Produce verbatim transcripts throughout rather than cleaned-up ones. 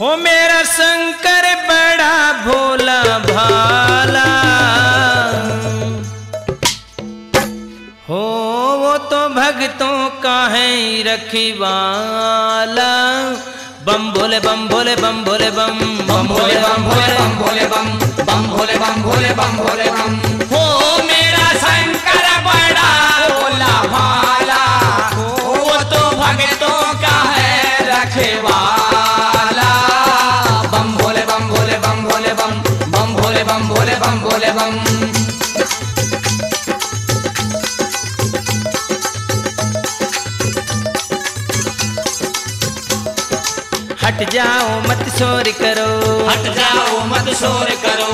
हो मेरा शंकर बड़ा भोला भाला, हो वो तो भक्तों का है रखवाला। बम भोले बम भोले बम भोले बम, बम भोले बम भोले बम भोले बम, बम भोले बम भोले बम भोले बम, हो मेरा शंकर बड़ा भोला भाला, हो वो तो भक्तों का है रखवाला। बम भोले बम हट जाओ मत शोर करो, हट जाओ मत शोर करो,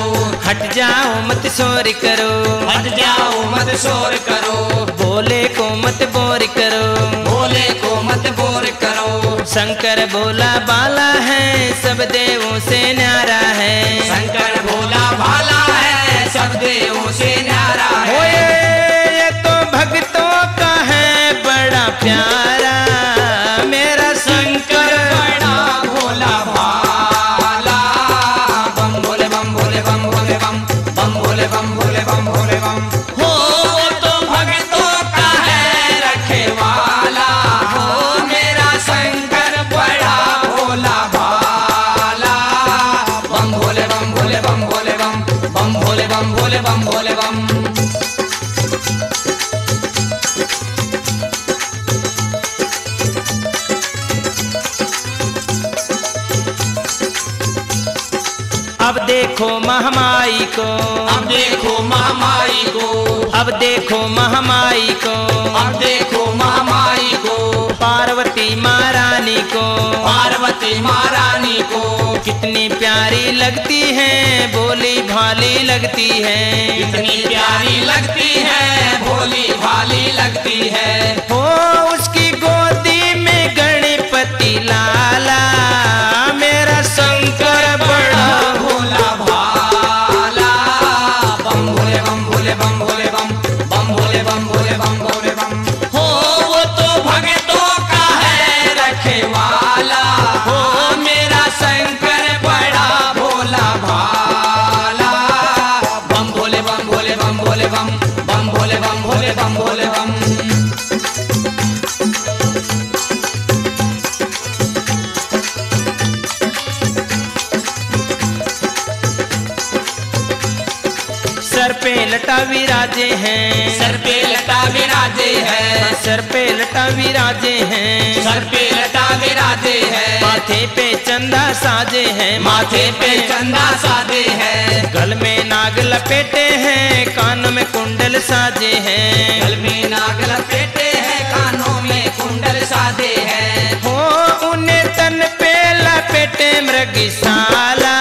हट जाओ मत शोर करो, हट जाओ मत शोर करो, भोले को मत बोर करो, भोले को मत बोर करो। शंकर भोला बाला है सब देवों से न्यारा है, शंकर भोला बाला सब देवों से न्यारा है। ओए ये तो भक्तों का है बड़ा प्यारा, मेरा शंकर बड़ा भोला भाला। बम भोले बम भोले बम भोले बम, बम भोले बम भोले बम भोले बम, हो तो भक्तों का है रखवाला, हो मेरा शंकर बड़ा भोला भाला। बम भोले बम भोले बम भोले बम, बम भोले बम भोले बम भोले बम। अब देखो महामाई को, अब देखो महामाई को, अब देखो महामाई को, अब देखो महामाई को, पार्वती महारानी को, पार्वती महारानी को, कितनी प्यारी लगती है भोली भाली लगती है, कितनी प्यारी लगती है भोली भाली लगती है। हो उसकी गोदी में गणपति लाला, मेरा शंकर बड़ा भोला भाला। बम भोले बम भोले बम भोले बम, बम भोले बम भोले बम भोले बम, हो वो तो भक्तों का है रखवाला, हो मेरा शंकर बड़ा भोला भाला। बम भोले बम भोले बम भोले बम, बम भोले बम भोले बम भोले बम। सर पे लटा विराजे हैं, सर पे लटा विराजे हैं, सर पे लटा विराजे हैं, सर पे लटा विराजे हैं, माथे पे चंदा साजे हैं, माथे पे चंदा साजे हैं, गल में नाग लपेटे हैं, कान में कुंडल साजे हैं, गल में नाग लपेटे हैं, कानों में कुंडल साजे हैं। हो उन्हें तन पे लपेटे मृगशाला,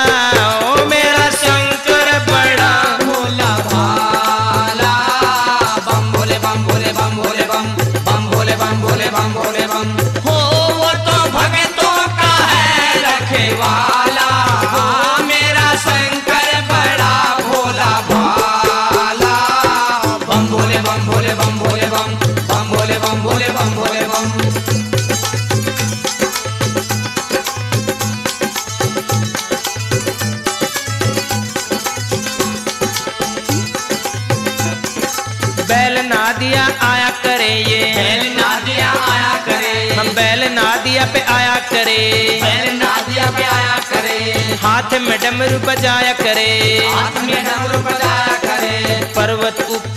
ओ मेरा शंकर बड़ा। बैल नादिया आया करे ये, बैल नादिया आया करे, हम बैल नादिया पे आया करे, बैल नादिया पे आया करे, हाथ में डमरू बजाया करे, हाथ में डमरू बजाया करे, पर्वत ऊपर